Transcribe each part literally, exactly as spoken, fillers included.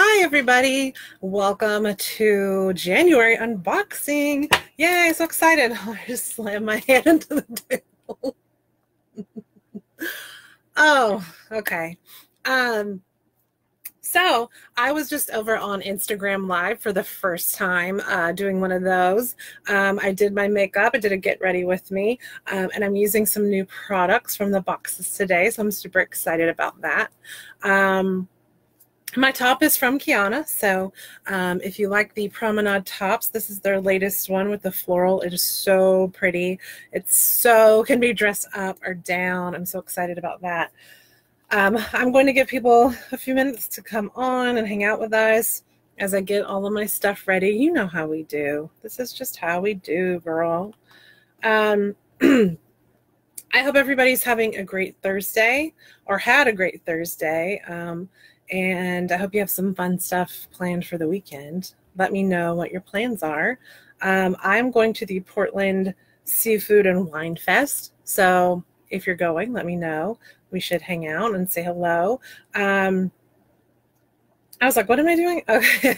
Hi everybody, welcome to January unboxing. Yay, so excited. I just slammed my hand into the table. Oh, okay. Um, so I was just over on Instagram Live for the first time uh, doing one of those. Um, I did my makeup, I did a get ready with me, um, and I'm using some new products from the boxes today, so I'm super excited about that. Um, My top is from Kiana, so um, if you like the promenade tops, this is their latest one with the floral. It is so pretty. It's so, can be dressed up or down. I'm so excited about that. Um, I'm going to give people a few minutes to come on and hang out with us as I get all of my stuff ready. You know how we do. This is just how we do, girl. Um, I hope everybody's having a great Thursday or had a great Thursday. Um, And I hope you have some fun stuff planned for the weekend. Let me know what your plans are. Um, I'm going to the Portland Seafood and Wine Fest. So if you're going, let me know. We should hang out and say hello. Um, I was like, what am I doing? Okay.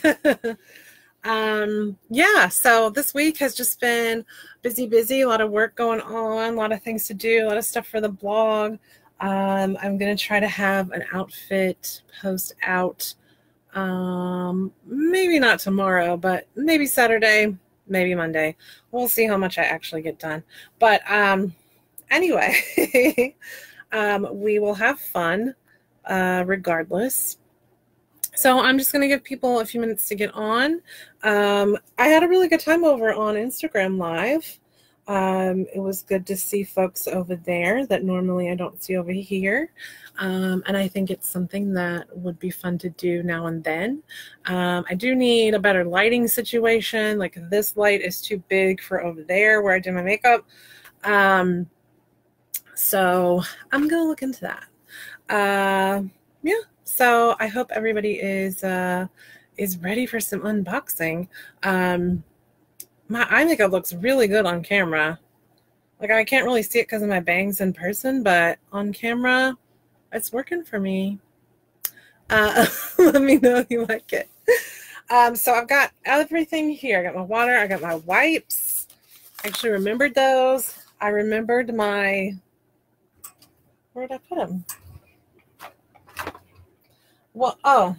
um, yeah, so this week has just been busy, busy. A lot of work going on, a lot of things to do, a lot of stuff for the blog. Um, I'm going to try to have an outfit post out, um, maybe not tomorrow, but maybe Saturday, maybe Monday. We'll see how much I actually get done. But um, anyway, um, we will have fun uh, regardless. So I'm just going to give people a few minutes to get on. Um, I had a really good time over on Instagram Live. Um, it was good to see folks over there that normally I don't see over here. Um, and I think it's something that would be fun to do now and then. Um, I do need a better lighting situation. Like this light is too big for over there where I did my makeup. Um, so I'm going to look into that. Uh, yeah. So I hope everybody is, uh, is ready for some unboxing. Um, My eye makeup looks really good on camera. Like I can't really see it because of my bangs in person, but on camera, it's working for me. Uh, let me know if you like it. Um, so I've got everything here. I got my water. I got my wipes. I actually remembered those. I remembered my, where did I put them? Well, oh,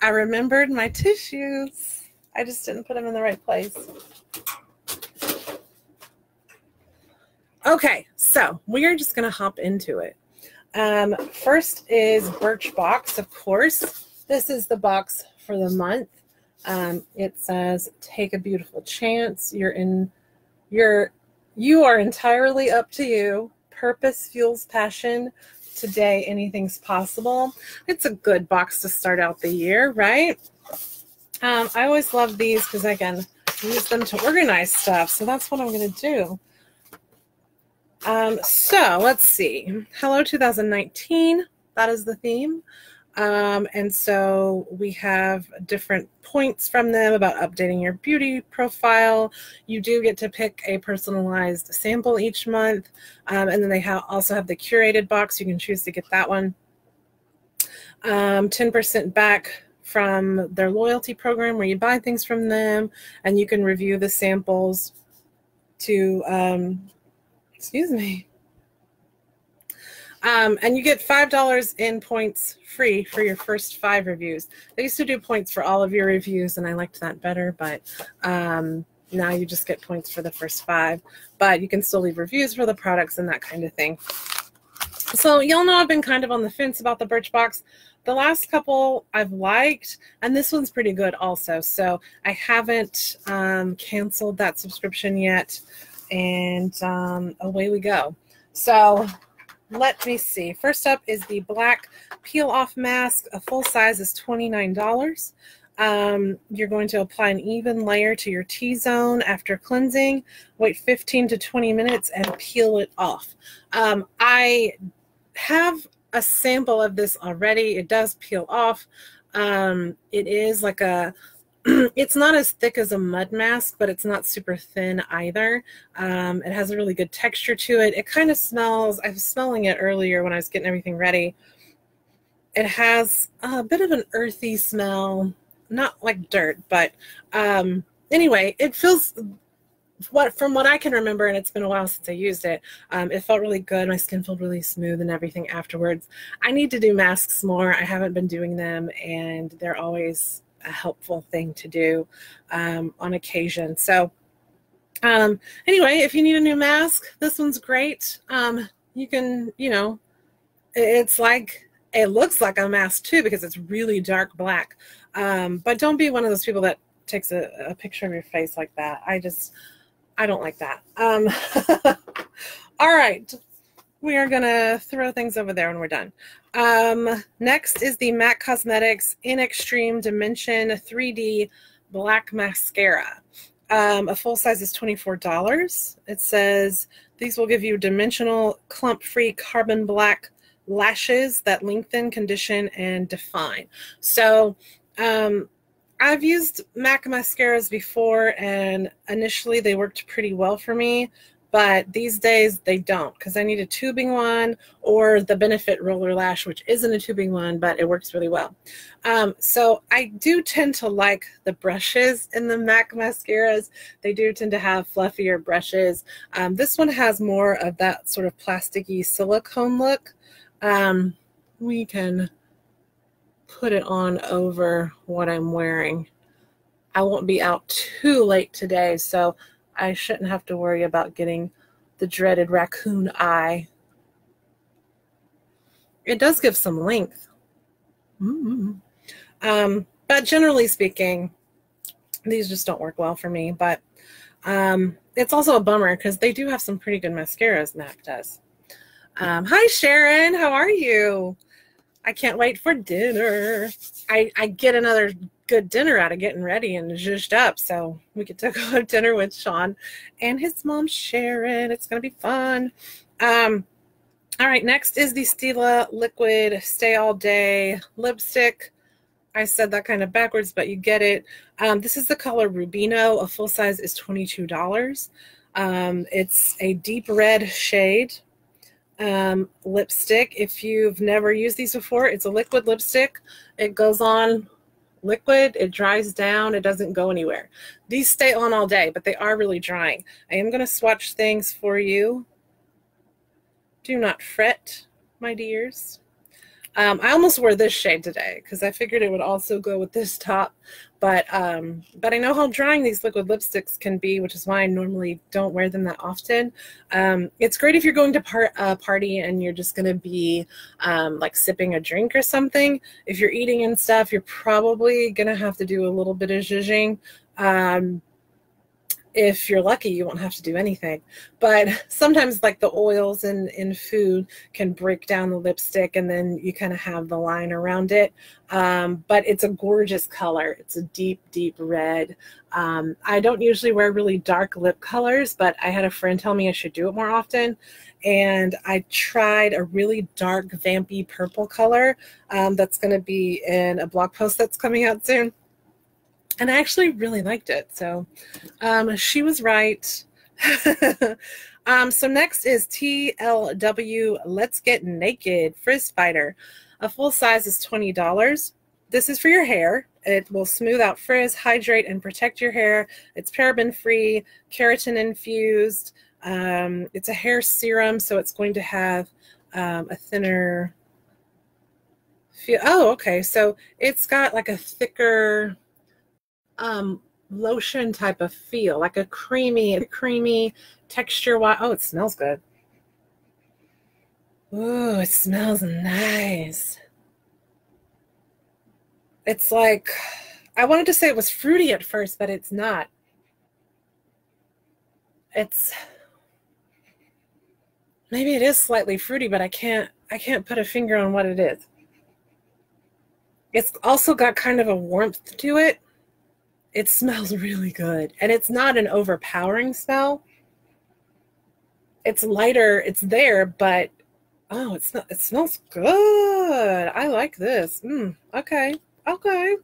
I remembered my tissues. I just didn't put them in the right place. Okay, so we are just going to hop into it. Um, first is Birchbox, of course. This is the box for the month. Um, it says, "Take a beautiful chance. You're in. You're. You are entirely up to you. Purpose fuels passion. Today, anything's possible." It's a good box to start out the year, right? Um, I always love these because I can use them to organize stuff. So that's what I'm going to do. Um, so let's see. Hello two thousand nineteen, that is the theme. Um, and so we have different points from them about updating your beauty profile. You do get to pick a personalized sample each month. Um, and then they ha- also have the curated box. You can choose to get that one. Um, ten percent back from their loyalty program where you buy things from them. And you can review the samples to... Um, Excuse me. Um, and you get five dollars in points free for your first five reviews. They used to do points for all of your reviews, and I liked that better, but um, now you just get points for the first five. But you can still leave reviews for the products and that kind of thing. So y'all know I've been kind of on the fence about the Birchbox. The last couple I've liked, and this one's pretty good also. So I haven't um, canceled that subscription yet. And um, away we go. So let me see. First up is the black peel-off mask. A full size is twenty-nine dollars. Um, you're going to apply an even layer to your T-zone after cleansing. Wait fifteen to twenty minutes and peel it off. Um, I have a sample of this already. It does peel off. Um, it is like a... It's not as thick as a mud mask, but it's not super thin either. Um, it has a really good texture to it. It kind of smells, I was smelling it earlier when I was getting everything ready. It has a bit of an earthy smell, not like dirt, but um, anyway, it feels, what from what I can remember, and it's been a while since I used it, um, it felt really good. My skin felt really smooth and everything afterwards. I need to do masks more. I haven't been doing them, and they're always a helpful thing to do um, on occasion. So um, anyway, if you need a new mask, this one's great. Um, you can, you know, it's like, it looks like a mask too because it's really dark black. Um, but don't be one of those people that takes a, a picture of your face like that. I just, I don't like that. Um, all right. We are going to throw things over there when we're done. Um, next is the MAC Cosmetics In Extreme Dimension three D Black Mascara. Um, a full size is twenty-four dollars. It says, these will give you dimensional, clump-free carbon black lashes that lengthen, condition, and define. So um, I've used MAC mascaras before, and initially they worked pretty well for me. But these days they don't, because I need a tubing one or the Benefit Roller Lash, which isn't a tubing one, but it works really well. Um, so I do tend to like the brushes in the MAC mascaras. They do tend to have fluffier brushes. Um, this one has more of that sort of plasticky silicone look. Um, we can put it on over what I'm wearing. I won't be out too late today, so I shouldn't have to worry about getting the dreaded raccoon eye. It does give some length. Mm-hmm. um, but generally speaking, these just don't work well for me. But um, it's also a bummer because they do have some pretty good mascaras, MAC does. Um, hi, Sharon. How are you? I can't wait for dinner. I, I get another good dinner out of getting ready and zhuzhed up, so we get to go to dinner with Sean and his mom Sharon. It's gonna be fun. Um, all right, next is the Stila Liquid Stay All Day Lipstick. I said that kind of backwards, but you get it. Um, this is the color Rubino. A full size is twenty-two dollars. Um, it's a deep red shade um lipstick. If you've never used these before, it's a liquid lipstick. It goes on liquid, it dries down, it doesn't go anywhere. These stay on all day, but they are really drying. I am going to swatch things for you. Do not fret, my dears. um I almost wore this shade today because I figured it would also go with this top, but um but I know how drying these liquid lipsticks can be, which is why I normally don't wear them that often. Um it's great if you're going to par uh, party and you're just going to be um like sipping a drink or something. If you're eating and stuff, you're probably going to have to do a little bit of zhuzhing. Um if you're lucky, you won't have to do anything, but sometimes like the oils in, in food can break down the lipstick and then you kind of have the line around it. Um, but it's a gorgeous color. It's a deep, deep red. Um, I don't usually wear really dark lip colors, but I had a friend tell me I should do it more often. And I tried a really dark, vampy purple color um, that's going to be in a blog post that's coming out soon. And I actually really liked it, so um, she was right. um, so next is T L W Let's Get Naked Frizz Fighter. A full size is twenty dollars. This is for your hair. It will smooth out frizz, hydrate, and protect your hair. It's paraben-free, keratin-infused. Um, it's a hair serum, so it's going to have um, a thinner feel. Oh, okay, so it's got like a thicker um lotion type of feel, like a creamy creamy texture. Oh, it smells good. Ooh, it smells nice. It's like, I wanted to say it was fruity at first, but it's not. It's, maybe it is slightly fruity, but I can't I can't put a finger on what it is. It's also got kind of a warmth to it. It smells really good, and it's not an overpowering smell. It's lighter, it's there, but oh, it's not, it smells good. I like this. Mm, okay, okay.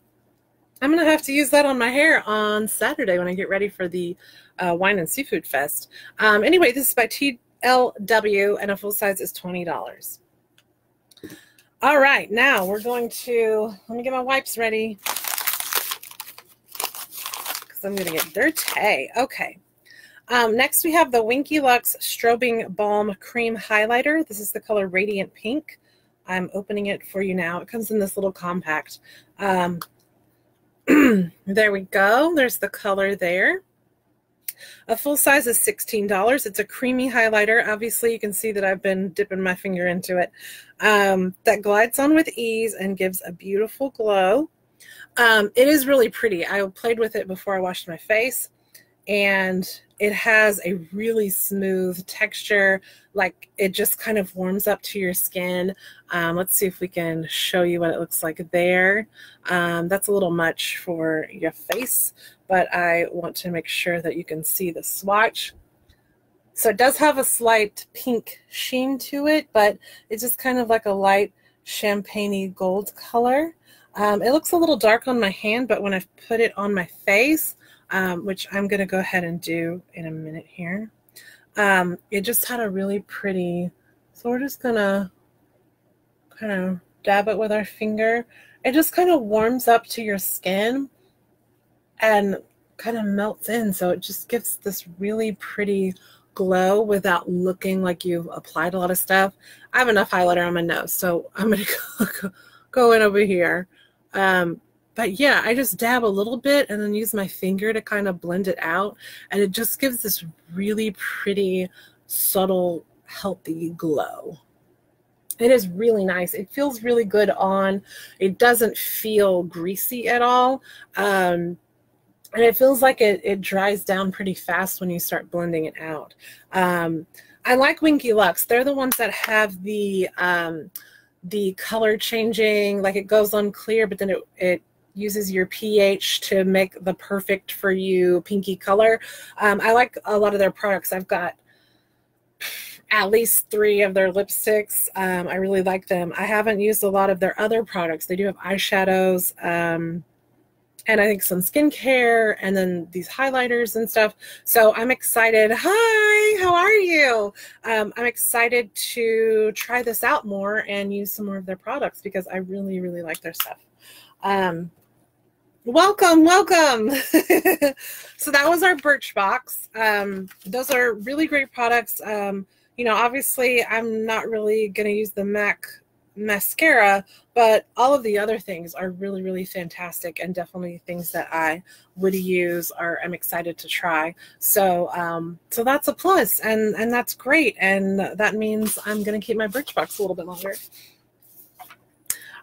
I'm gonna have to use that on my hair on Saturday when I get ready for the uh, Wine and Seafood Fest. Um, anyway, this is by T L W, and a full size is twenty dollars. All right, now we're going to, let me get my wipes ready. because I'm going to get dirty. Okay. Um, next, we have the Winky Lux Strobing Balm Cream Highlighter. This is the color Radiant Pink. I'm opening it for you now. It comes in this little compact. Um, there we go. There's the color there. A full size is sixteen dollars. It's a creamy highlighter. Obviously, you can see that I've been dipping my finger into it. Um, that glides on with ease and gives a beautiful glow. Um, it is really pretty. I played with it before I washed my face, and it has a really smooth texture, like it just kind of warms up to your skin. Um, let's see if we can show you what it looks like there. Um, that's a little much for your face, but I want to make sure that you can see the swatch. So it does have a slight pink sheen to it, but it's just kind of like a light champagne-y gold color. Um, it looks a little dark on my hand, but when I put it on my face, Um, which I'm going to go ahead and do in a minute here. Um, it just had a really pretty, so we're just going to kind of dab it with our finger. It just kind of warms up to your skin and kind of melts in. So it just gives this really pretty glow without looking like you've applied a lot of stuff. I have enough highlighter on my nose, so I'm going to go in over here. Um, But yeah, I just dab a little bit and then use my finger to kind of blend it out. And it just gives this really pretty, subtle, healthy glow. It is really nice. It feels really good on. It doesn't feel greasy at all. Um, and it feels like it, it dries down pretty fast when you start blending it out. Um, I like Winky Lux. They're the ones that have the, um, the color changing, like it goes on clear, but then it, it uses your pH to make the perfect for you pinky color. Um, I like a lot of their products. I've got at least three of their lipsticks. Um, I really like them. I haven't used a lot of their other products. They do have eyeshadows, um, and I think some skincare, and then these highlighters and stuff. So I'm excited. Hi, how are you? Um, I'm excited to try this out more and use some more of their products because I really, really like their stuff. Um, welcome, welcome. So that was our Birchbox. Um, those are really great products. Um, you know, obviously I'm not really going to use the MAC mascara, but all of the other things are really, really fantastic and definitely things that I would use or I'm excited to try. So, um, so that's a plus, and, and that's great. And that means I'm going to keep my Birchbox a little bit longer.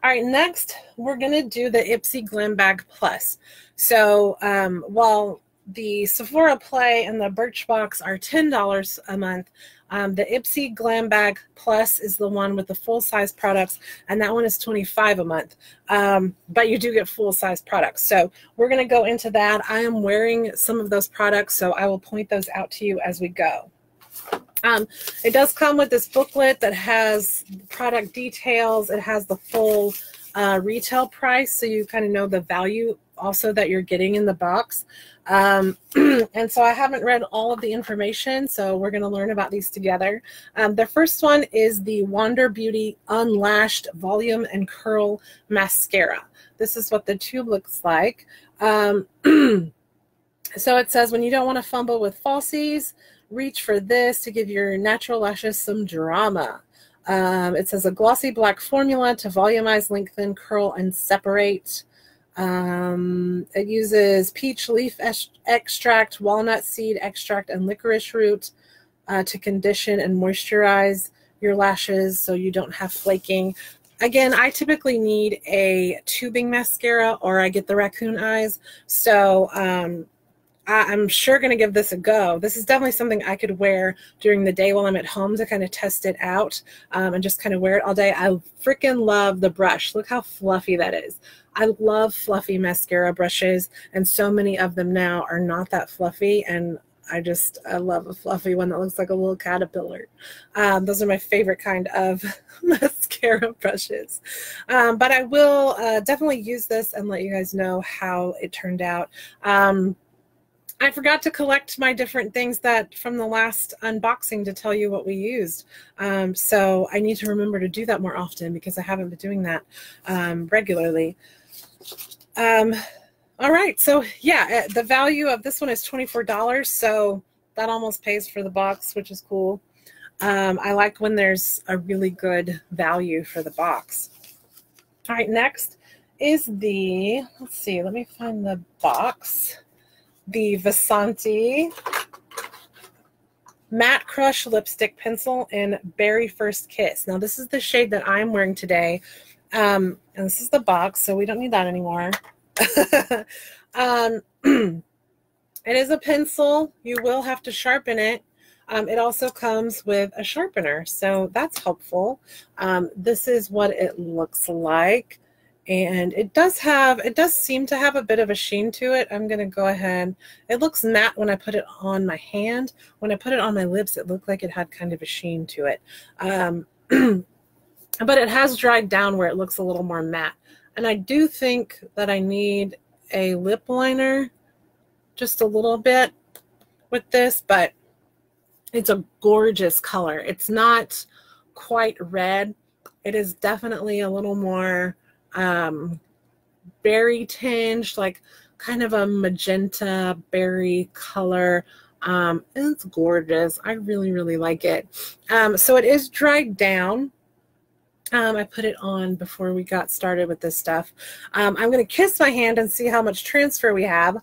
All right, next we're going to do the Ipsy Glam Bag Plus. So um, while the Sephora Play and the Birchbox are ten dollars a month, um, the Ipsy Glam Bag Plus is the one with the full-size products, and that one is twenty-five dollars a month. Um, but you do get full-size products. So we're going to go into that. I am wearing some of those products, so I will point those out to you as we go. Um, it does come with this booklet that has product details. It has the full uh, retail price, so you kind of know the value also that you're getting in the box. Um, and so I haven't read all of the information, so we're going to learn about these together. Um, the first one is the Wander Beauty Unlashed Volume and Curl Mascara. This is what the tube looks like. Um, so it says, when you don't want to fumble with falsies, reach for this to give your natural lashes some drama. Um, it says a glossy black formula to volumize, lengthen, curl, and separate. Um, it uses peach leaf extract, walnut seed extract, and licorice root uh, to condition and moisturize your lashes so you don't have flaking. Again, I typically need a tubing mascara or I get the raccoon eyes. So, um, I'm sure going to give this a go. This is definitely something I could wear during the day while I'm at home to kind of test it out um, and just kind of wear it all day. I freaking love the brush. Look how fluffy that is. I love fluffy mascara brushes, and so many of them now are not that fluffy, and I just I love a fluffy one that looks like a little caterpillar. Um, those are my favorite kind of mascara brushes. Um, but I will uh, definitely use this and let you guys know how it turned out. Um, I forgot to collect my different things that from the last unboxing to tell you what we used. Um, so I need to remember to do that more often because I haven't been doing that um, regularly. Um, All right, so yeah, the value of this one is twenty-four dollars, so that almost pays for the box, which is cool. Um, I like when there's a really good value for the box. All right, next is the, let's see, let me find the box. The Vasanti Matte Crush Lipstick Pencil in Berry First Kiss. Now, this is the shade that I'm wearing today. Um, and this is the box, so we don't need that anymore. um, it is a pencil. You will have to sharpen it. Um, it also comes with a sharpener, so that's helpful. Um, this is what it looks like, and it does have, it does seem to have a bit of a sheen to it. I'm going to go ahead. It looks matte when I put it on my hand. When I put it on my lips, it looked like it had kind of a sheen to it. Um, but it has dried down where it looks a little more matte. And I do think that I need a lip liner just a little bit with this, but it's a gorgeous color. It's not quite red. It is definitely a little more um, berry tinged, like kind of a magenta berry color. Um, it's gorgeous. I really, really like it. Um, so it is dried down. Um, I put it on before we got started with this stuff. Um, I'm going to kiss my hand and see how much transfer we have.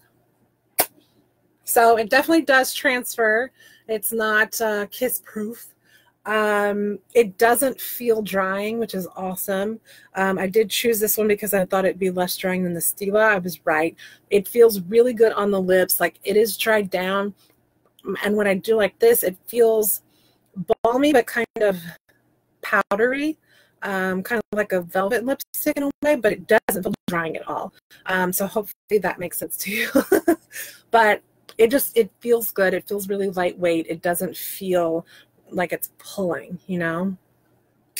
So it definitely does transfer. It's not uh, kiss-proof. Um, it doesn't feel drying, which is awesome. Um, I did choose this one because I thought it'd be less drying than the Stila. I was right. It feels really good on the lips. Like, it is dried down. And when I do like this, it feels balmy but kind of powdery. Um, kind of like a velvet lipstick in a way, but it doesn't feel drying at all. Um, so hopefully that makes sense to you. But it just, it feels good. It feels really lightweight. It doesn't feel like it's pulling, you know?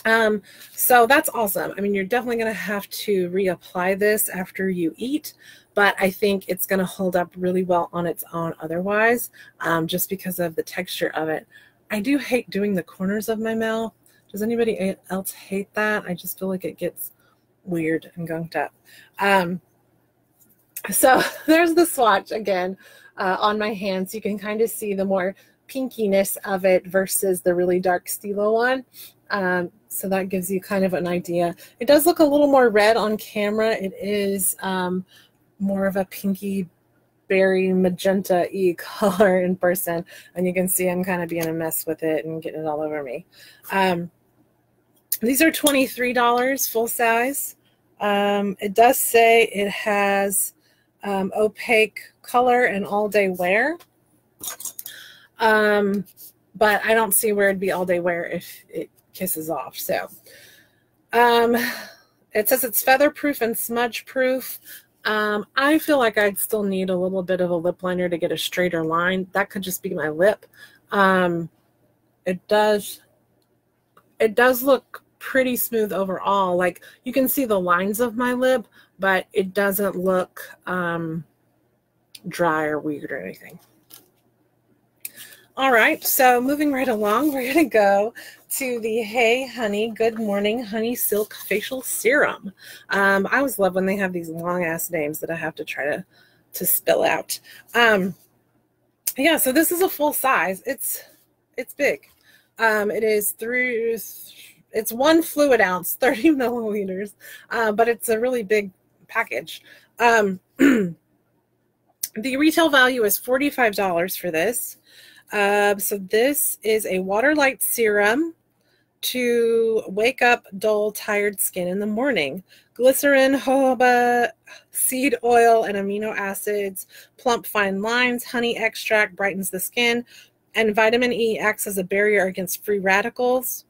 Um, so that's awesome. I mean, you're definitely going to have to reapply this after you eat, but I think it's going to hold up really well on its own otherwise, um, just because of the texture of it. I do hate doing the corners of my mouth. Does anybody else hate that? I just feel like it gets weird and gunked up. Um, so there's the swatch again uh, on my hands. You can kind of see the more pinkiness of it versus the really dark Stila one. Um, so that gives you kind of an idea. It does look a little more red on camera. It is um, more of a pinky berry magenta-y color in person. And you can see I'm kind of being a mess with it and getting it all over me. Um, These are twenty-three dollars full size. Um, it does say it has um, opaque color and all day wear. Um, but I don't see where it'd be all day wear if it kisses off. So um, it says it's feather proof and smudge proof. Um, I feel like I'd still need a little bit of a lip liner to get a straighter line. That could just be my lip. Um, it does, it does look pretty smooth overall. Like, you can see the lines of my lip, but it doesn't look um, dry or weird or anything. All right, so moving right along, we're going to go to the Hey Honey Good Morning Honey Silk Facial Serum. Um, I always love when they have these long-ass names that I have to try to, to spell out. Um, yeah, so this is a full size. It's, it's big. Um, it is through, it's one fluid ounce, thirty milliliters, uh, but it's a really big package. Um, the retail value is forty-five dollars for this. Uh, so this is a water light serum to wake up dull, tired skin in the morning. Glycerin, jojoba, seed oil, and amino acids plump fine lines. Honey extract brightens the skin. And vitamin E acts as a barrier against free radicals.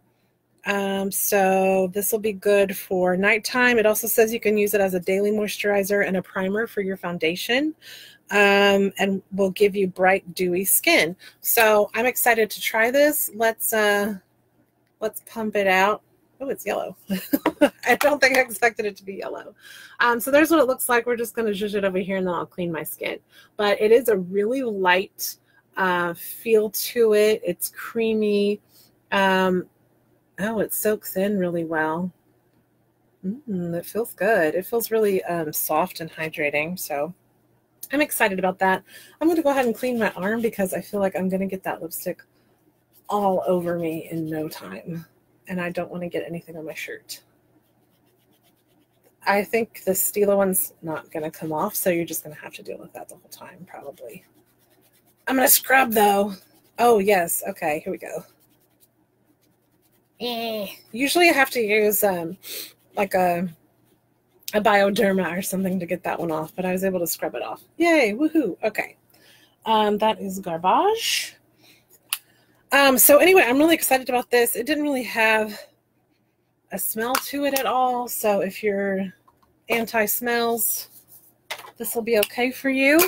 Um, so this will be good for nighttime. It also says you can use it as a daily moisturizer and a primer for your foundation, um, and will give you bright, dewy skin. So I'm excited to try this. Let's, uh, let's pump it out. Oh, it's yellow. I don't think I expected it to be yellow. Um, so there's what it looks like. We're just going to zhuzh it over here and then I'll clean my skin. But it is a really light Uh, feel to it. It's creamy. Um, oh, it soaks in really well. Mm, it feels good. It feels really um, soft and hydrating. So I'm excited about that. I'm going to go ahead and clean my arm because I feel like I'm going to get that lipstick all over me in no time. And I don't want to get anything on my shirt. I think the Stila one's not going to come off, so you're just going to have to deal with that the whole time, probably. I'm going to scrub, though. Oh, yes. Okay, here we go. Eh. Usually I have to use, um, like, a, a Bioderma or something to get that one off, but I was able to scrub it off. Yay, woohoo. Okay. Um, that is garbage. Um, so, anyway, I'm really excited about this. It didn't really have a smell to it at all, so if you're anti-smells, this will be okay for you.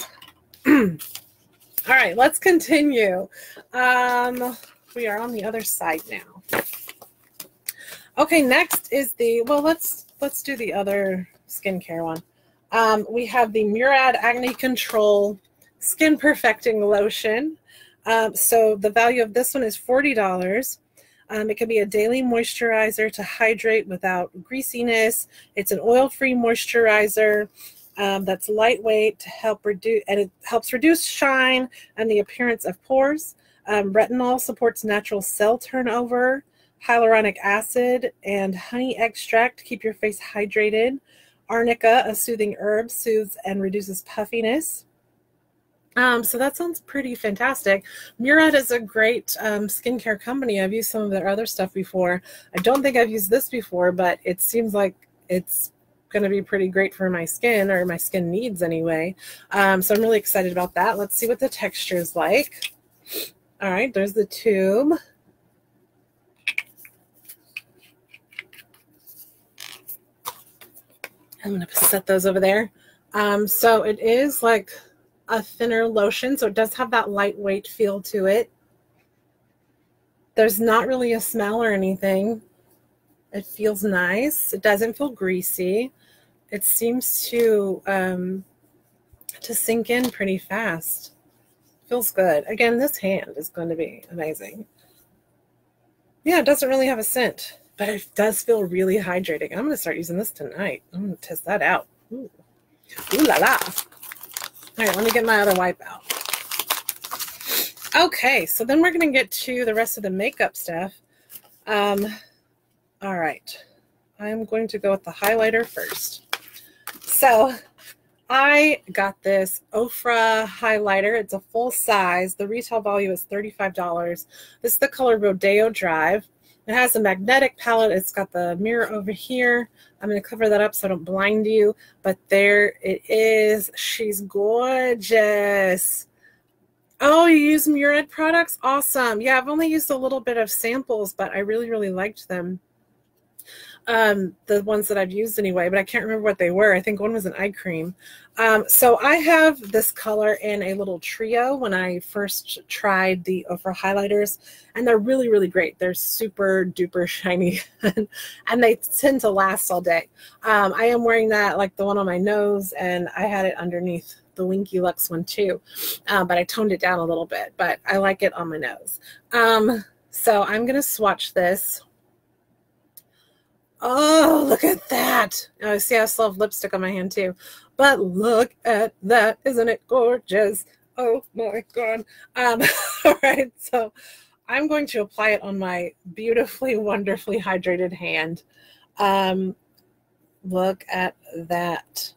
All right, let's continue. Um, we are on the other side now. Okay, next is the, well, let's let's do the other skincare one. Um, we have the Murad Acne Control Skin Perfecting Lotion. Um, so the value of this one is forty dollars. Um, it can be a daily moisturizer to hydrate without greasiness. It's an oil-free moisturizer. Um, that's lightweight to help reduce, and it helps reduce shine and the appearance of pores. Um, retinol supports natural cell turnover, hyaluronic acid, and honey extract keep your face hydrated. Arnica, a soothing herb, soothes and reduces puffiness. Um, so that sounds pretty fantastic. Murad is a great um, skincare company. I've used some of their other stuff before. I don't think I've used this before, but it seems like it's going to be pretty great for my skin, or my skin needs anyway. Um, so I'm really excited about that. Let's see what the texture is like. All right, there's the tube. I'm going to set those over there. Um, so it is like a thinner lotion, so it does have that lightweight feel to it. There's not really a smell or anything. It feels nice. It doesn't feel greasy. It seems to um, to sink in pretty fast. Feels good. Again, this hand is going to be amazing. Yeah, it doesn't really have a scent, but it does feel really hydrating. I'm going to start using this tonight. I'm going to test that out. Ooh, ooh la la. All right, let me get my other wipe out. Okay, so then we're going to get to the rest of the makeup stuff. Um... All right, I'm going to go with the highlighter first. So I got this Ofra highlighter. It's a full size. The retail value is thirty-five dollars. This is the color Rodeo Drive. It has a magnetic palette. It's got the mirror over here. I'm going to cover that up so I don't blind you. But there it is. She's gorgeous. Oh, you use Murad products? Awesome. Yeah, I've only used a little bit of samples, but I really, really liked them. Um, the ones that I've used anyway, but I can't remember what they were. I think one was an eye cream. Um, so I have this color in a little trio when I first tried the Ofra highlighters, and they're really, really great. They're super duper shiny, and they tend to last all day. Um, I am wearing that, like the one on my nose, and I had it underneath the Winky Lux one too, uh, but I toned it down a little bit, but I like it on my nose. Um, so I'm going to swatch this. Oh, look at that. Oh, see, I still have lipstick on my hand too. But look at that. Isn't it gorgeous? Oh, my God. Um, all right, so I'm going to apply it on my beautifully, wonderfully hydrated hand. Um, look at that.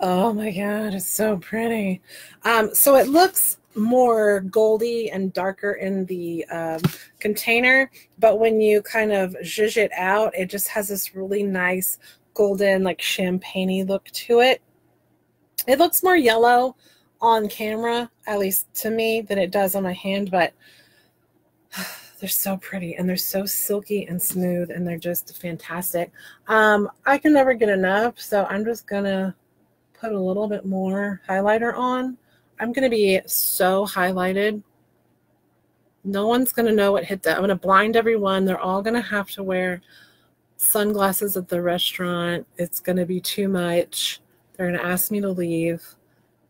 Oh, my God, it's so pretty. Um, so it looks more goldy and darker in the um, container, but when you kind of zhuzh it out, it just has this really nice golden, like champagne-y look to it. It looks more yellow on camera, at least to me, than it does on my hand, but they're so pretty, and they're so silky and smooth, and they're just fantastic. Um, I can never get enough, so I'm just going to put a little bit more highlighter on. I'm going to be so highlighted. No one's going to know what hit them. I'm going to blind everyone. They're all going to have to wear sunglasses at the restaurant. It's going to be too much. They're going to ask me to leave.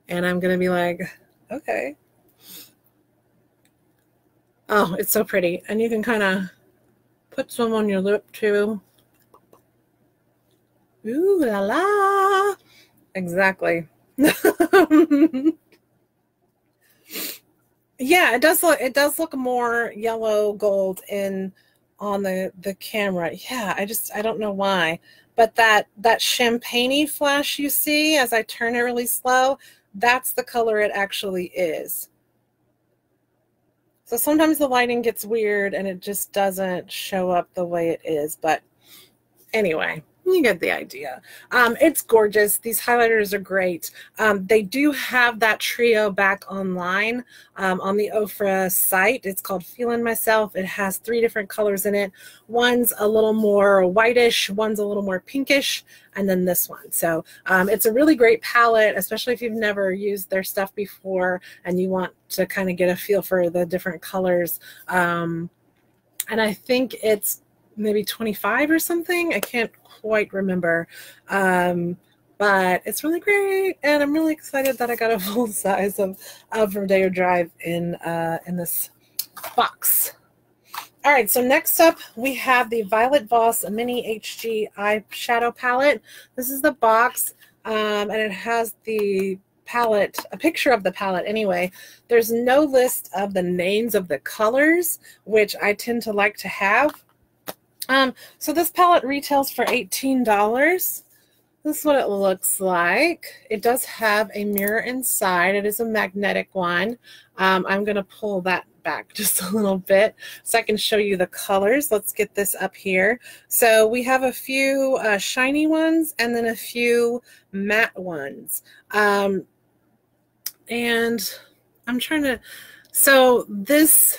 And I'm going to be like, okay. Oh, it's so pretty. And you can kind of put some on your lip too. Ooh la la. Exactly. Yeah, it does look, it does look more yellow gold in on the the camera. Yeah, I just I don't know why, but that that champagne-y flash you see as I turn it really slow, that's the color it actually is. So sometimes the lighting gets weird and it just doesn't show up the way it is, but anyway, you get the idea. Um, it's gorgeous. These highlighters are great. Um, they do have that trio back online um, on the Ofra site. It's called Feelin' Myself. It has three different colors in it. One's a little more whitish, one's a little more pinkish, and then this one. So um, it's a really great palette, especially if you've never used their stuff before and you want to kind of get a feel for the different colors. Um, and I think it's maybe twenty-five or something. I can't quite remember, um, but it's really great, and I'm really excited that I got a full size of, of Rodeo Drive in, uh, in this box. All right, so next up we have the Violet Voss Mini H G Eyeshadow Palette. This is the box, um, and it has the palette, a picture of the palette anyway. There's no list of the names of the colors, which I tend to like to have. Um, so this palette retails for eighteen dollars. This is what it looks like. It does have a mirror inside. It is a magnetic one. Um, I'm going to pull that back just a little bit so I can show you the colors. Let's get this up here. So we have a few uh, shiny ones and then a few matte ones. Um, and I'm trying to, so this,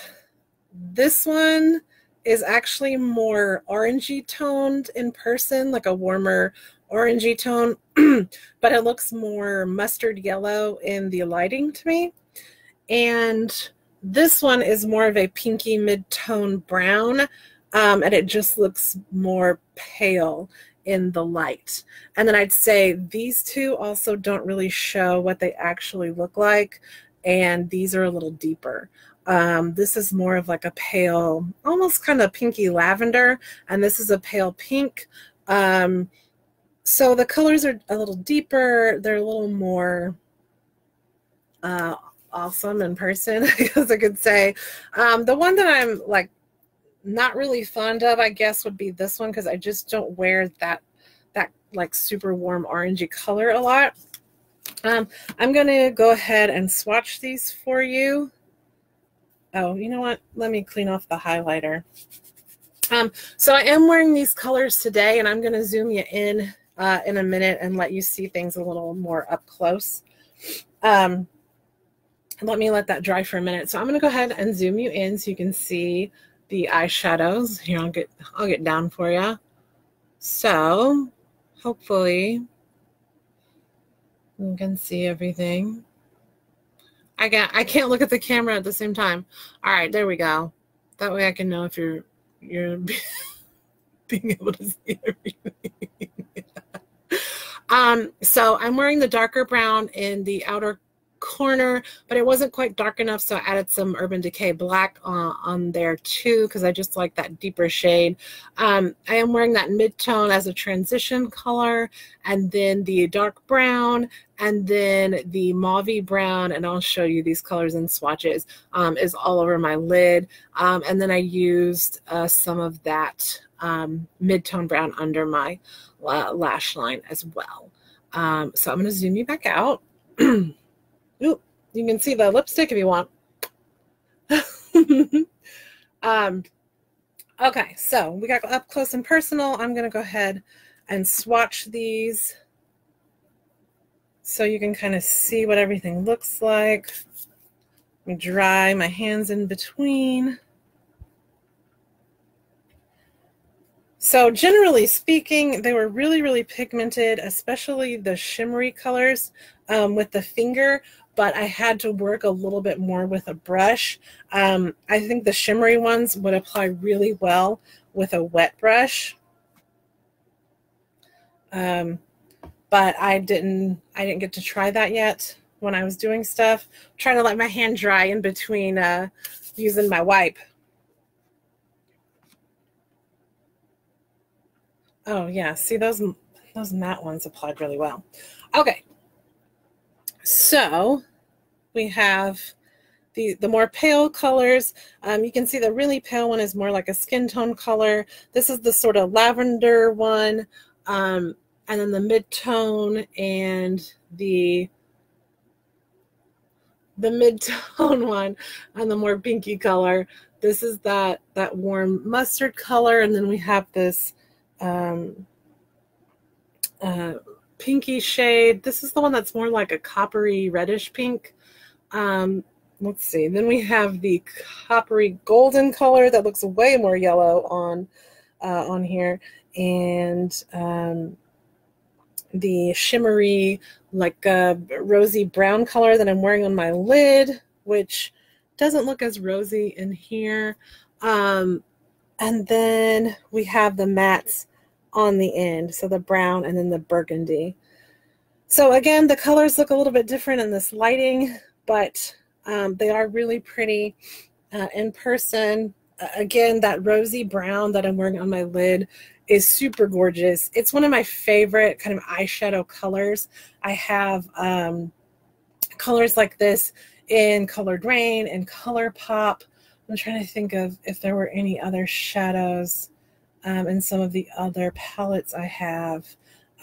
this one is actually more orangey toned in person, like a warmer orangey tone, but it looks more mustard yellow in the lighting to me. And this one is more of a pinky mid-tone brown, um, and it just looks more pale in the light. And then I'd say these two also don't really show what they actually look like, and these are a little deeper. Um, this is more of like a pale, almost kind of pinky lavender, and this is a pale pink. Um, so the colors are a little deeper. They're a little more uh, awesome in person, I guess I could say. Um, the one that I'm like not really fond of, I guess, would be this one, because I just don't wear that, that like super warm orangey color a lot. Um, I'm going to go ahead and swatch these for you. Oh, you know what? Let me clean off the highlighter. Um, so I am wearing these colors today, and I'm going to zoom you in uh, in a minute and let you see things a little more up close. Um, let me let that dry for a minute. So I'm going to go ahead and zoom you in so you can see the eyeshadows. Here, I'll get I'll get down for you. So hopefully you can see everything. I got, I can't look at the camera at the same time. All right, there we go. That way I can know if you're you're being able to see everything. um, so I'm wearing the darker brown in the outer corner, but it wasn't quite dark enough, so I added some Urban Decay black uh, on there too, because I just like that deeper shade. Um, I am wearing that mid-tone as a transition color, and then the dark brown, and then the mauvey brown, and I'll show you these colors in swatches, um, is all over my lid. Um, and then I used uh, some of that um, mid-tone brown under my uh, lash line as well. Um, so I'm going to zoom you back out. Ooh, you can see the lipstick if you want. um, okay, so we got up close and personal. I'm going to go ahead and swatch these so you can kind of see what everything looks like. Let me dry my hands in between. So generally speaking, they were really, really pigmented, especially the shimmery colors um, with the finger, but I had to work a little bit more with a brush. Um, I think the shimmery ones would apply really well with a wet brush. Um, but I didn't, I didn't get to try that yet when I was doing stuff. I'm trying to let my hand dry in between uh, using my wipe. Oh yeah, see those those matte ones applied really well. Okay, So we have the, the more pale colors. Um, you can see the really pale one is more like a skin tone color. This is the sort of lavender one, um, and then the mid-tone and the the mid-tone one, and the more pinky color. This is that, that warm mustard color, and then we have this um, uh, pinky shade. This is the one that's more like a coppery reddish pink. Um, let's see. Then we have the coppery golden color that looks way more yellow on uh, on here, and um, the shimmery, like a uh, rosy brown color that I'm wearing on my lid, which doesn't look as rosy in here. Um, and then we have the mattes on the end, so the brown and then the burgundy. So again, the colors look a little bit different in this lighting, but um, they are really pretty uh, in person. Uh, again, that rosy brown that I'm wearing on my lid is super gorgeous. It's one of my favorite kind of eyeshadow colors. I have um, colors like this in Colored Rain and ColourPop. I'm trying to think of if there were any other shadows um, in some of the other palettes I have.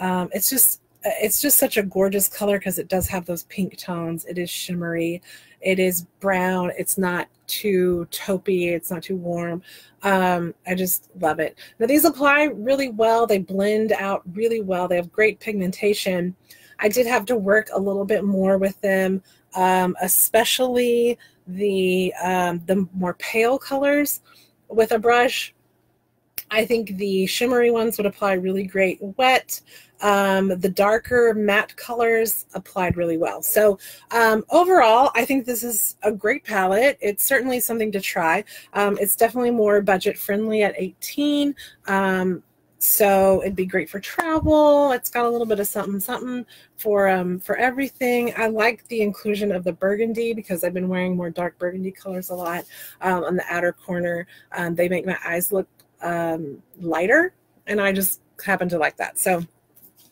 Um, it's just it's just such a gorgeous color because it does have those pink tones. It is shimmery. It is brown. It's not too taupey. It's not too warm. Um, I just love it. Now, these apply really well. They blend out really well. They have great pigmentation. I did have to work a little bit more with them, um, especially the, um, the more pale colors with a brush. I think the shimmery ones would apply really great wet. Um, the darker matte colors applied really well. So um, overall, I think this is a great palette. It's certainly something to try. Um, it's definitely more budget friendly at eighteen dollars. Um, so it'd be great for travel. It's got a little bit of something, something for, um, for everything. I like the inclusion of the burgundy because I've been wearing more dark burgundy colors a lot um, on the outer corner. Um, they make my eyes look um lighter, and I just happen to like that. So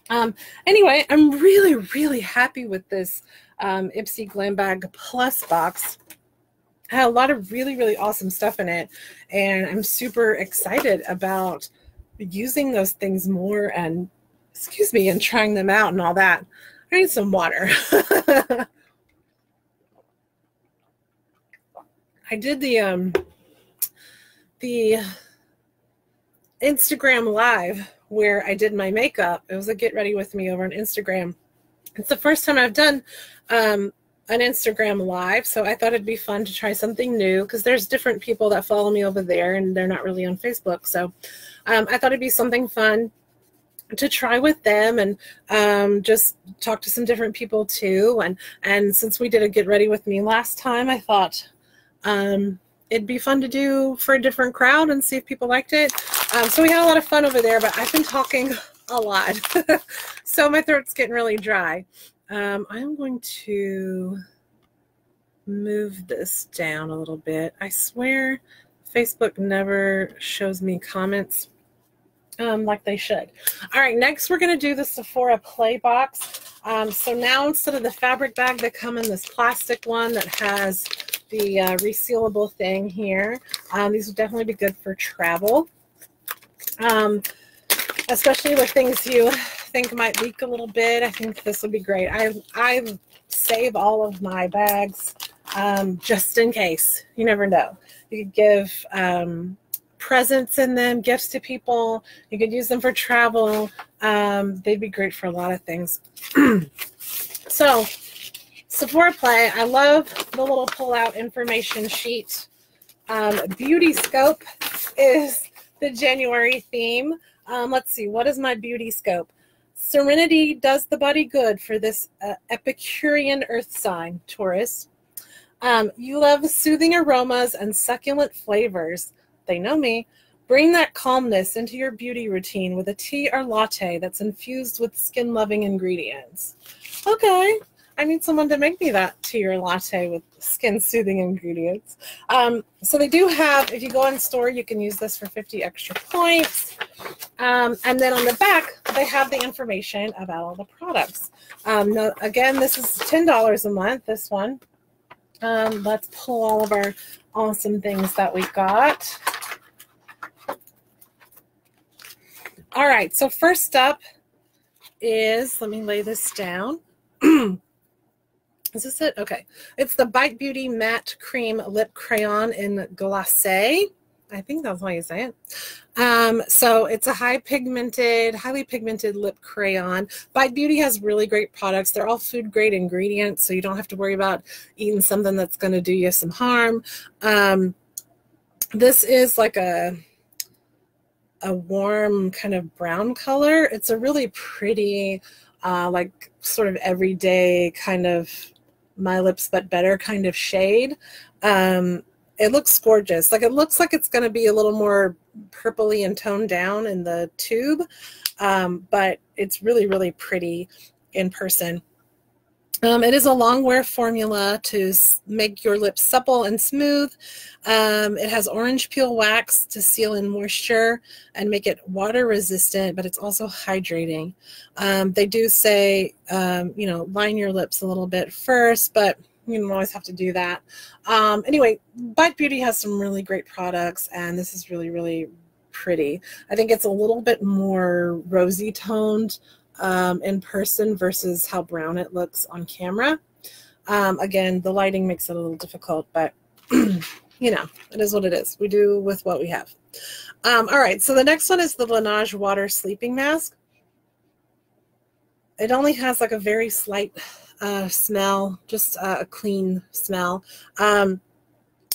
um anyway, I'm really really happy with this um Ipsy Glam Bag Plus box. I had a lot of really really awesome stuff in it, and I'm super excited about using those things more and excuse me and trying them out and all that. I need some water. I did the um the Instagram live where I did my makeup. It was a get ready with me over on Instagram. It's the first time I've done um, an Instagram live, so I thought it'd be fun to try something new because there's different people that follow me over there and they're not really on Facebook. So um, I thought it'd be something fun to try with them and um, just talk to some different people too. And, and since we did a get ready with me last time, I thought um, it'd be fun to do for a different crowd and see if people liked it. Um, so we had a lot of fun over there, but I've been talking a lot. So my throat's getting really dry. Um, I'm going to move this down a little bit. I swear Facebook never shows me comments um, like they should. All right, next we're going to do the Sephora Play box. Um, so now instead of the fabric bag, they come in this plastic one that has the uh, resealable thing here. Um, these would definitely be good for travel. Um, especially with things you think might leak a little bit. I think this would be great. I, I save all of my bags, um, just in case. You never know. You could give, um, presents in them, gifts to people. You could use them for travel. Um, they'd be great for a lot of things. So, Sephora Play. I love the little pull-out information sheet. Um, Beauty Scope is the January theme. Um, let's see, what is my beauty scope? Serenity does the body good for this uh, Epicurean earth sign, Taurus. Um, you love soothing aromas and succulent flavors. They know me. Bring that calmness into your beauty routine with a tea or latte that's infused with skin-loving ingredients. Okay, I need someone to make me that to your latte with skin soothing ingredients. Um, so they do have, if you go in store, you can use this for fifty extra points. Um, and then on the back, they have the information about all the products. Um, no, again, this is ten dollars a month, this one. Um, let's pull all of our awesome things that we got. All right, so first up is, let me lay this down. Is this it? Okay. It's the Bite Beauty Matte Cream Lip Crayon in Glacé. I think that's how you say it. Um, so it's a high pigmented, highly pigmented lip crayon. Bite Beauty has really great products. They're all food grade ingredients, so you don't have to worry about eating something that's going to do you some harm. Um, this is like a, a warm kind of brown color. It's a really pretty, uh, like sort of everyday kind of my lips but better kind of shade. Um, it looks gorgeous. Like it looks like it's going to be a little more purpley and toned down in the tube, um, but it's really, really pretty in person. Um, it is a long wear formula to make your lips supple and smooth. Um, it has orange peel wax to seal in moisture and make it water resistant, but it's also hydrating. Um, they do say, um, you know, line your lips a little bit first, but you don't always have to do that. Um, anyway, Bite Beauty has some really great products, and this is really, really pretty. I think it's a little bit more rosy toned um in person versus how brown it looks on camera. Um again, the lighting makes it a little difficult, but you know, it is what it is. We do with what we have. Um all right, so the next one is the Laneige Water Sleeping Mask. It only has like a very slight uh smell, just uh, a clean smell. Um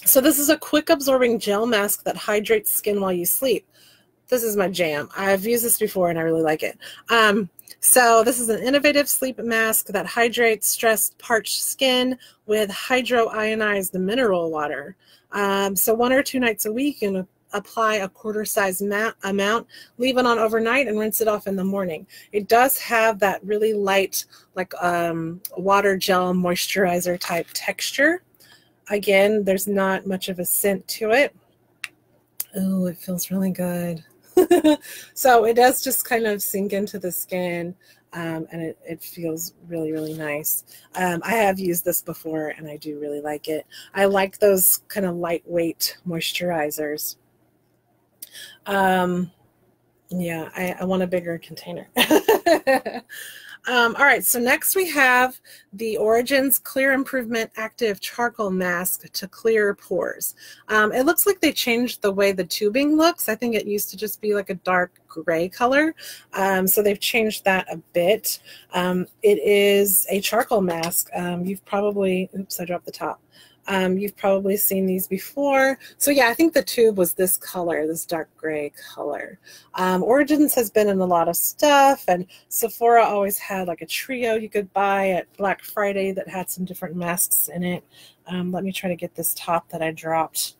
so this is a quick absorbing gel mask that hydrates skin while you sleep. This is my jam. I've used this before and I really like it. Um, so this is an innovative sleep mask that hydrates stressed, parched skin with hydroionized mineral water. Um, so one or two nights a week, you can apply a quarter size amount, leave it on overnight and rinse it off in the morning. It does have that really light, like um, water gel moisturizer type texture. Again, there's not much of a scent to it. Oh, it feels really good. So it does just kind of sink into the skin, um, and it, it feels really, really nice. Um, I have used this before, and I do really like it. I like those kind of lightweight moisturizers. Um, yeah, I, I want a bigger container. Um, all right, so next we have the Origins Clear Improvement Active Charcoal Mask to clear pores. Um, it looks like they changed the way the tubing looks. I think it used to just be like a dark gray color, um, so they've changed that a bit. Um, it is a charcoal mask. Um, you've probably, oops, I dropped the top. Um, you've probably seen these before. So yeah, I think the tube was this color, this dark gray color. Um, Origins has been in a lot of stuff, and Sephora always had like a trio you could buy at Black Friday that had some different masks in it. Um, let me try to get this top that I dropped.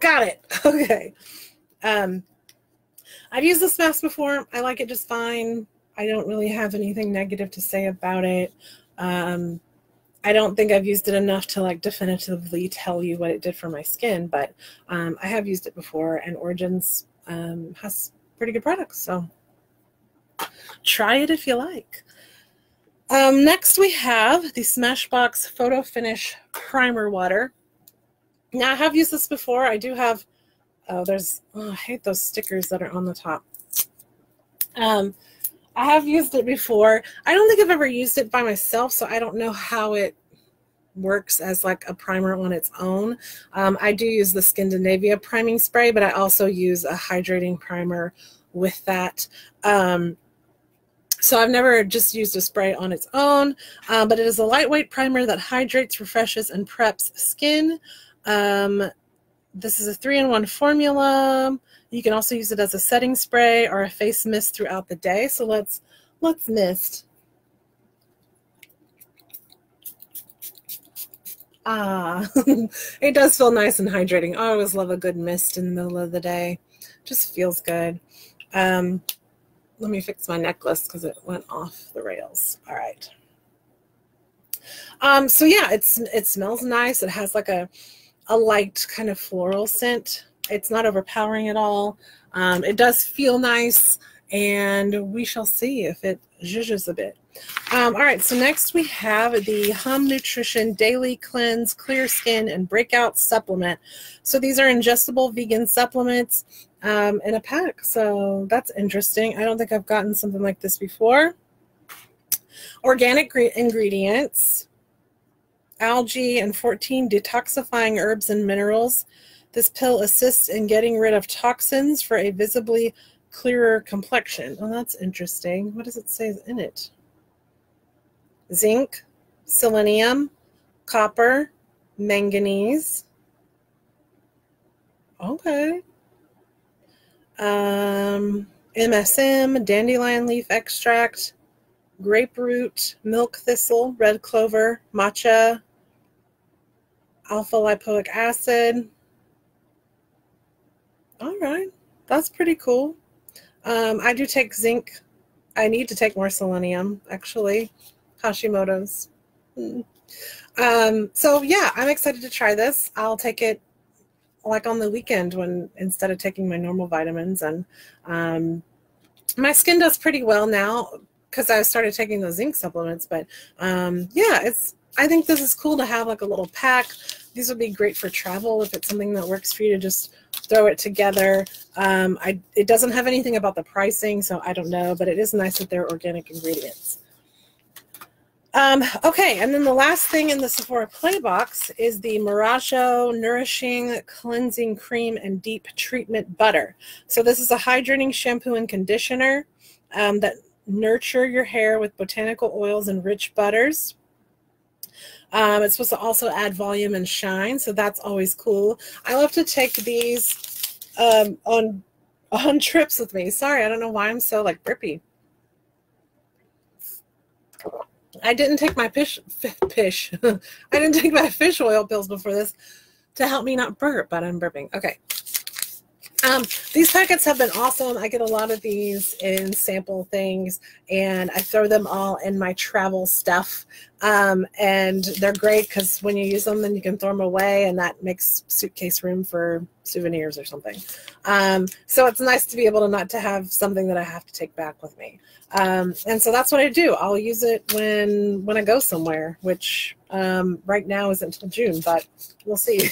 Got it, okay. Um, I've used this mask before. I like it just fine. I don't really have anything negative to say about it. Um, I don't think I've used it enough to like definitively tell you what it did for my skin, but um, I have used it before, and Origins um, has pretty good products, so try it if you like. Um, next we have the Smashbox Photo Finish Primer Water. Now I have used this before. I do have, oh, there's, oh, I hate those stickers that are on the top. Um, I have used it before. I don't think I've ever used it by myself, so I don't know how it works as like a primer on its own. Um, I do use the Scandinavia priming spray, but I also use a hydrating primer with that. Um, so I've never just used a spray on its own, uh, but it is a lightweight primer that hydrates, refreshes, and preps skin. Um, this is a three in one formula. You can also use it as a setting spray or a face mist throughout the day. So let's let's mist. Ah, it does feel nice and hydrating. I always love a good mist in the middle of the day. Just feels good. Um, let me fix my necklace because it went off the rails. All right. Um, so yeah, it's it smells nice. It has like a a light kind of floral scent. It's not overpowering at all. Um, it does feel nice, and we shall see if it zhuzhes a bit. Um, all right, so next we have the Hum Nutrition Daily Cleanse Clear Skin and Breakout Supplement. So these are ingestible vegan supplements um, in a pack. So that's interesting. I don't think I've gotten something like this before. Organic ingredients, algae, and fourteen detoxifying herbs and minerals. This pill assists in getting rid of toxins for a visibly clearer complexion. Oh, that's interesting. What does it say is in it? Zinc, selenium, copper, manganese. Okay. Um, M S M, dandelion leaf extract, grapefruit, milk thistle, red clover, matcha, alpha lipoic acid. All right, that's pretty cool. Um, I do take zinc. I need to take more selenium, actually. Hashimoto's. Mm. Um, so yeah, I'm excited to try this. I'll take it like on the weekend when instead of taking my normal vitamins. And um, my skin does pretty well now because I started taking those zinc supplements. But um, yeah, it's. I think this is cool to have like a little pack. These would be great for travel if it's something that works for you to just throw it together. Um, I, it doesn't have anything about the pricing, so I don't know, but it is nice that they're organic ingredients. Um, okay, and then the last thing in the Sephora Play box is the Murad Nourishing Cleansing Cream and Deep Treatment Butter. So this is a hydrating shampoo and conditioner um, that nurture your hair with botanical oils and rich butters. Um, it's supposed to also add volume and shine, so that's always cool. I love to take these um, on on trips with me. Sorry, I don't know why I'm so like grippy. I didn't take my fish fish. I didn't take my fish oil pills before this to help me not burp, but I'm burping. Okay. Um, these packets have been awesome. I get a lot of these in sample things, and I throw them all in my travel stuff. Um, and they're great because when you use them, then you can throw them away, and that makes suitcase room for souvenirs or something. Um, so it's nice to be able to not to have something that I have to take back with me. Um, and so that's what I do. I'll use it when when I go somewhere, which um, right now isn't until June, but we'll see.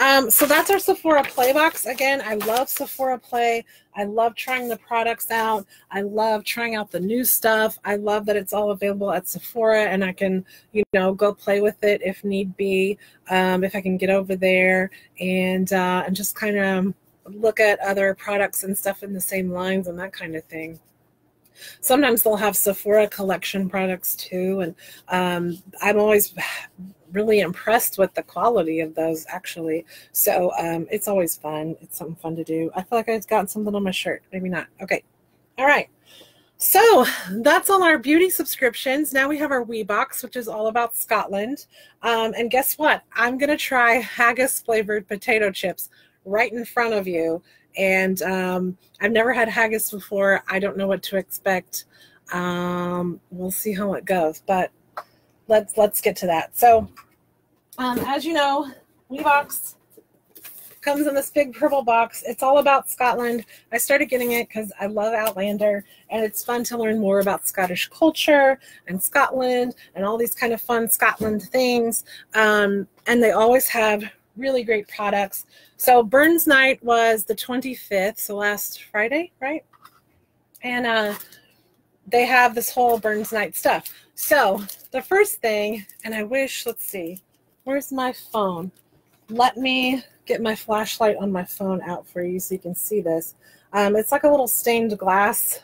Um, so that's our Sephora Play box. Again, I love Sephora Play. I love trying the products out. I love trying out the new stuff. I love that it's all available at Sephora, and I can, you know, go play with it if need be, um, if I can get over there and, uh, and just kind of look at other products and stuff in the same lines and that kind of thing. Sometimes they'll have Sephora collection products too, and um, I'm always really impressed with the quality of those, actually. So um, it's always fun. It's something fun to do. I feel like I've gotten something on my shirt. Maybe not. Okay. All right. So that's all our beauty subscriptions. Now we have our Weebox, which is all about Scotland. Um, and guess what? I'm going to try haggis flavored potato chips right in front of you. And um, I've never had haggis before. I don't know what to expect. Um, we'll see how it goes. But let's let's get to that. So um, as you know, Weebox comes in this big purple box. It's all about Scotland. I started getting it because I love Outlander, and it's fun to learn more about Scottish culture and Scotland and all these kind of fun Scotland things. Um, and they always have really great products. So Burns Night was the twenty-fifth, so last Friday, right? And uh, they have this whole Burns Night stuff. So the first thing, and I wish, let's see, where's my phone? Let me get my flashlight on my phone out for you so you can see this. Um, it's like a little stained glass.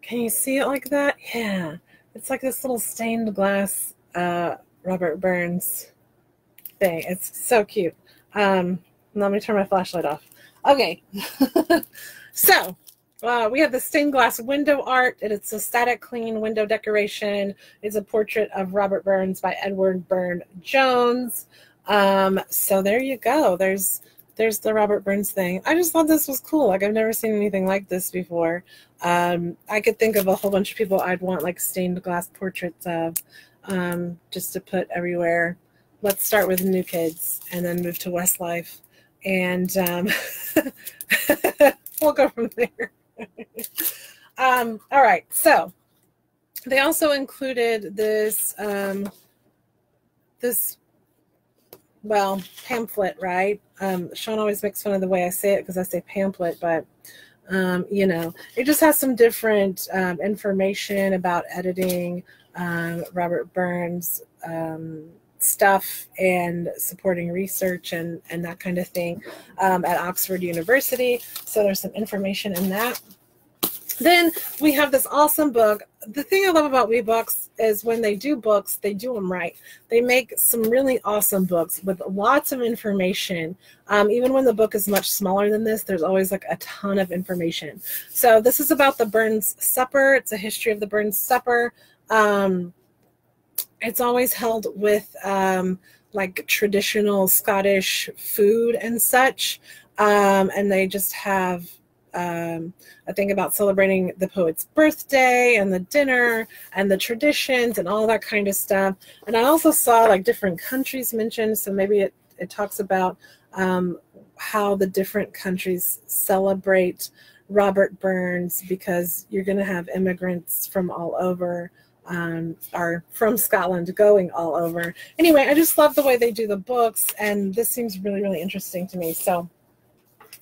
Can you see it like that? Yeah. It's like this little stained glass uh, Robert Burns thing. It's so cute. Um, let me turn my flashlight off. Okay. So. Uh, we have the stained glass window art, and it's a static clean window decoration. It's a portrait of Robert Burns by Edward Burne-Jones. Um, so there you go. There's there's the Robert Burns thing. I just thought this was cool. Like, I've never seen anything like this before. Um, I could think of a whole bunch of people I'd want, like, stained glass portraits of, um, just to put everywhere. Let's start with New Kids and then move to Westlife. And um, we'll go from there. um, all right. So they also included this, um, this, well, pamphlet, right? Um, Sean always makes fun of the way I say it because I say pamphlet, but, um, you know, it just has some different um, information about editing, um, Robert Burns um, stuff and supporting research and, and that kind of thing um, at Oxford University. So there's some information in that. Then we have this awesome book. The thing I love about Weebox is when they do books, they do them right. They make some really awesome books with lots of information. Um, even when the book is much smaller than this, there's always like a ton of information. So this is about the Burns Supper. It's a history of the Burns Supper. Um, it's always held with um, like traditional Scottish food and such. Um, and they just have... Um, I think about celebrating the poet's birthday and the dinner and the traditions and all that kind of stuff. And I also saw like different countries mentioned. So maybe it, it talks about um, how the different countries celebrate Robert Burns, because you're going to have immigrants from all over, um, are from Scotland going all over. Anyway, I just love the way they do the books. And this seems really, really interesting to me. So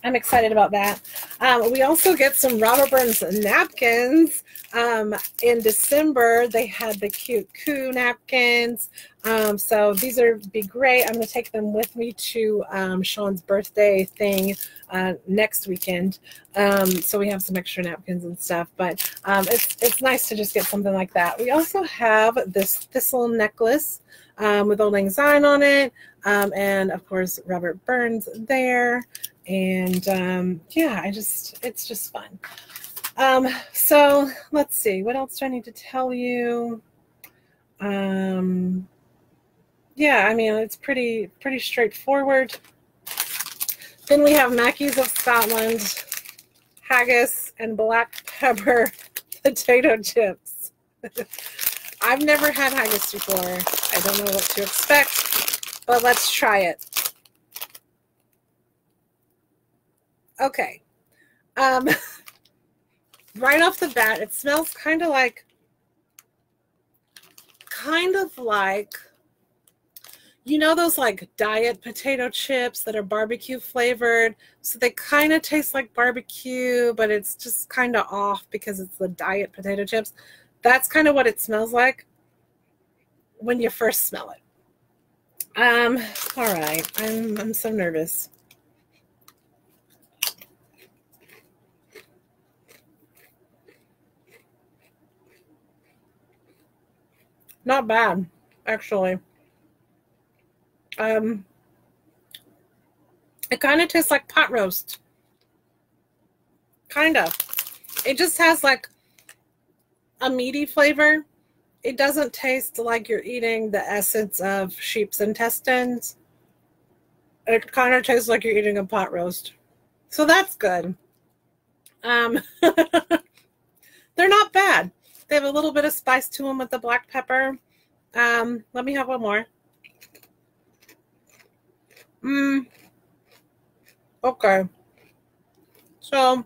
I'm excited about that. Um, we also get some Robert Burns napkins. Um, in December, they had the cute Coo napkins. Um, so these are be great. I'm going to take them with me to um, Sean's birthday thing uh, next weekend. Um, so we have some extra napkins and stuff. But um, it's, it's nice to just get something like that. We also have this thistle necklace um, with Auld Lang Syne on it. Um, and, of course, Robert Burns there. And um, yeah, I just, it's just fun. Um, so let's see, what else do I need to tell you? Um, yeah, I mean, it's pretty, pretty straightforward. Then we have Mackie's of Scotland, haggis and black pepper potato chips. I've never had haggis before. I don't know what to expect, but let's try it. Okay, um, right off the bat, it smells kind of like, kind of like, you know those like diet potato chips that are barbecue flavored? So they kind of taste like barbecue, but it's just kind of off because it's the diet potato chips. That's kind of what it smells like when you first smell it. Um, all right, I'm, I'm so nervous. Not bad, actually. Um, it kind of tastes like pot roast. Kind of. It just has like a meaty flavor. It doesn't taste like you're eating the essence of sheep's intestines. It kind of tastes like you're eating a pot roast. So that's good. Um, they're not bad. They have a little bit of spice to them with the black pepper. Um, let me have one more. Mm. Okay. So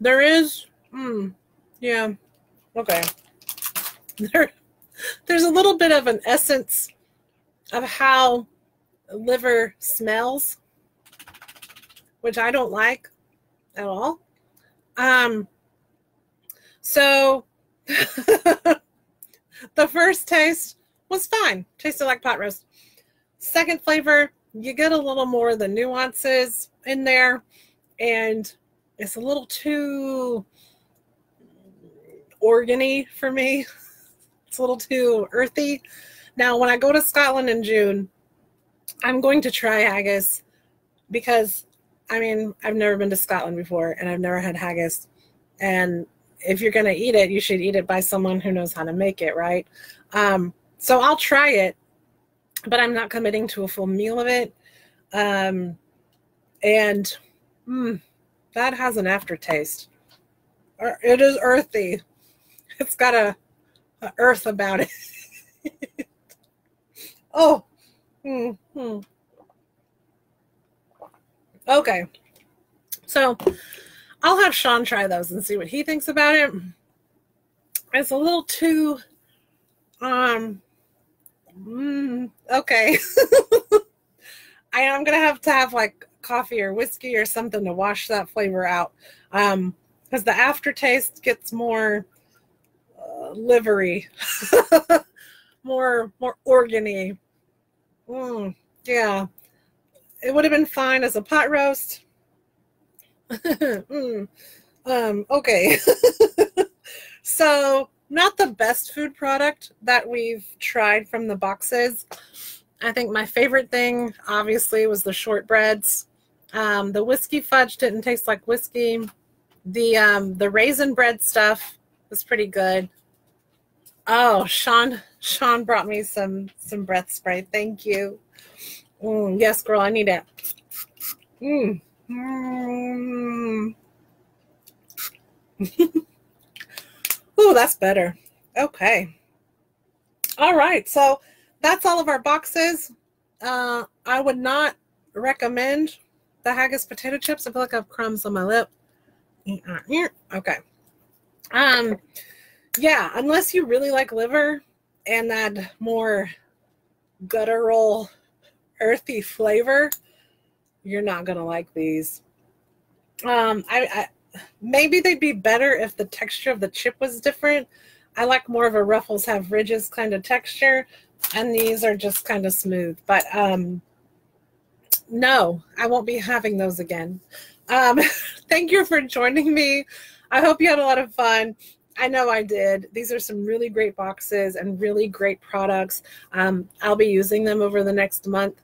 there is, mm, yeah, okay. There, there's a little bit of an essence of how liver smells, which I don't like at all. Um, so the first taste was fine. Tasted like pot roast. Second flavor, you get a little more of the nuances in there, and it's a little too organy for me. It's a little too earthy. Now, when I go to Scotland in June, I'm going to try haggis because I mean, I've never been to Scotland before, and I've never had haggis. And if you're going to eat it, you should eat it by someone who knows how to make it, right? Um, so I'll try it, but I'm not committing to a full meal of it. Um, and mm, that has an aftertaste. It is earthy. It's got a, a earth about it. Oh. Mm-hmm. Okay. So I'll have Sean try those and see what he thinks about it. It's a little too, um, mm, okay. I am going to have to have like coffee or whiskey or something to wash that flavor out. Um, because the aftertaste gets more uh, livery, more, more organy. Mm, yeah. It would have been fine as a pot roast. mm, um, okay. So not the best food product that we've tried from the boxes. I think my favorite thing, obviously, was the shortbreads. Um, the whiskey fudge didn't taste like whiskey. The um, the raisin bread stuff was pretty good. Oh, Sean Sean brought me some some breath spray. Thank you. Mm, yes, girl, I need it. Mm. Mm. Oh, that's better. Okay. All right. So that's all of our boxes. Uh, I would not recommend the haggis potato chips. I feel like I have crumbs on my lip. Okay. Um, yeah, unless you really like liver and that more guttural, earthy flavor, you're not going to like these. Um, I, I maybe they'd be better if the texture of the chip was different. I like more of a Ruffles Have Ridges kind of texture, and these are just kind of smooth. But um, no, I won't be having those again. Um, thank you for joining me. I hope you had a lot of fun. I know I did. These are some really great boxes and really great products. Um, I'll be using them over the next month,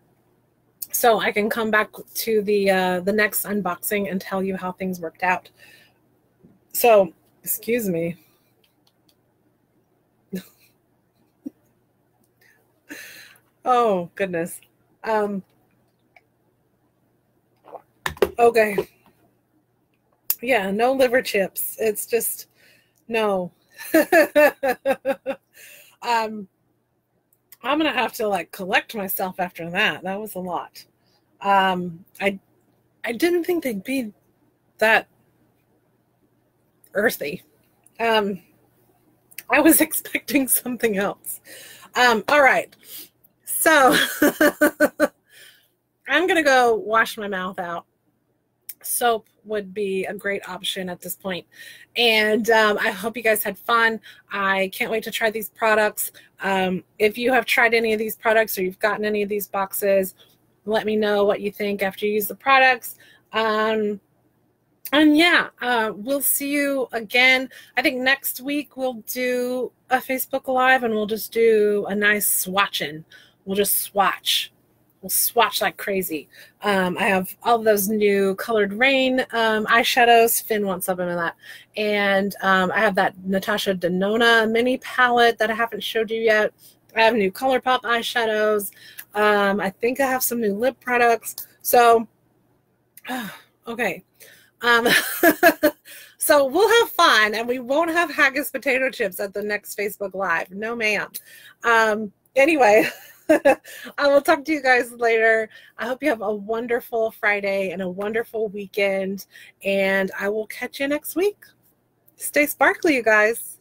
so I can come back to the uh, the next unboxing and tell you how things worked out. So, excuse me. Oh, goodness. Um, okay. Yeah, no liver chips. It's just, no. um, I'm going to have to like collect myself after that. That was a lot. Um, I, I didn't think they'd be that earthy. Um, I was expecting something else. Um, all right. So I'm going to go wash my mouth out. Soap would be a great option at this point. And um, I hope you guys had fun. I can't wait to try these products. Um, if you have tried any of these products or you've gotten any of these boxes, let me know what you think after you use the products. Um, and yeah, uh, we'll see you again. I think next week we'll do a Facebook Live and we'll just do a nice swatching. We'll just swatch. We'll swatch like crazy. Um, I have all those new Colored Rain um, eyeshadows. Finn wants something in that. And um, I have that Natasha Denona mini palette that I haven't showed you yet. I have new ColourPop eyeshadows. Um, I think I have some new lip products. So, okay. Um, so we'll have fun, and we won't have haggis potato chips at the next Facebook Live. No, ma'am. Um, anyway. I will talk to you guys later. I hope you have a wonderful Friday and a wonderful weekend, and I will catch you next week. Stay sparkly, you guys.